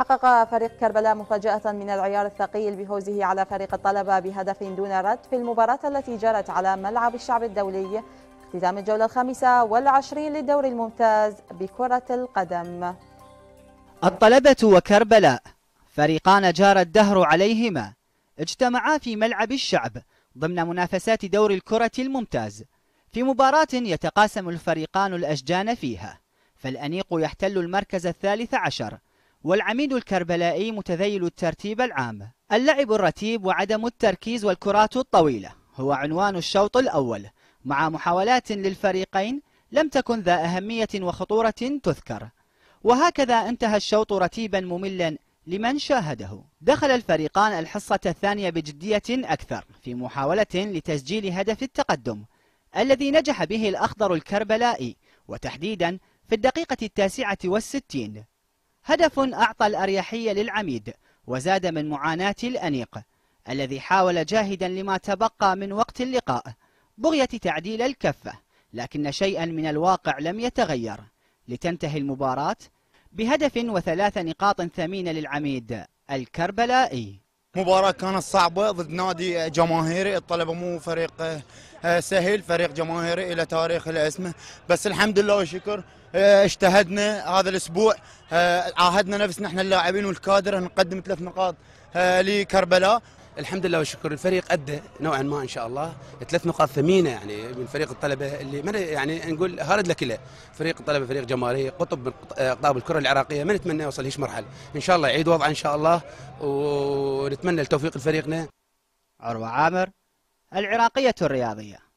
حقق فريق كربلاء مفاجأة من العيار الثقيل بفوزه على فريق الطلبة بهدف دون رد في المباراة التي جرت على ملعب الشعب الدولي اختتام الجولة 25 للدوري الممتاز بكرة القدم. الطلبة وكربلاء فريقان جار الدهر عليهما اجتمعا في ملعب الشعب ضمن منافسات دوري الكرة الممتاز في مباراة يتقاسم الفريقان الأشجان فيها، فالأنيق يحتل المركز 13 والعميد الكربلائي متذيل الترتيب العام. اللعب الرتيب وعدم التركيز والكرات الطويلة هو عنوان الشوط الأول، مع محاولات للفريقين لم تكن ذا أهمية وخطورة تذكر، وهكذا انتهى الشوط رتيبا مملا لمن شاهده. دخل الفريقان الحصة الثانية بجدية أكثر في محاولة لتسجيل هدف التقدم الذي نجح به الأخضر الكربلائي، وتحديدا في الدقيقة 69، هدف أعطى الأريحية للعميد وزاد من معاناة الأنيق الذي حاول جاهدا لما تبقى من وقت اللقاء بغية تعديل الكفة، لكن شيئا من الواقع لم يتغير لتنتهي المباراة بهدف و3 نقاط ثمينة للعميد الكربلائي. مباراة كانت صعبة ضد نادي جماهيري، الطلبة مو فريق سهل، فريق جماهيري إلى تاريخ الاسم، بس الحمد لله والشكر اجتهدنا هذا الأسبوع، عاهدنا نفسنا احنا اللاعبين والكادر نقدم 3 نقاط لكربلاء. الحمد لله والشكر الفريق أدى نوعا ما إن شاء الله، 3 نقاط ثمينة يعني من فريق الطلبة اللي يعني نقول هارد لك له. فريق الطلبة فريق جماهيري قطب من أقطاب الكرة العراقية، ما نتمنى يوصل هيش مرحلة، إن شاء الله يعيد وضعه إن شاء الله، ونتمنى التوفيق لفريقنا. عروة عامر، العراقية الرياضية.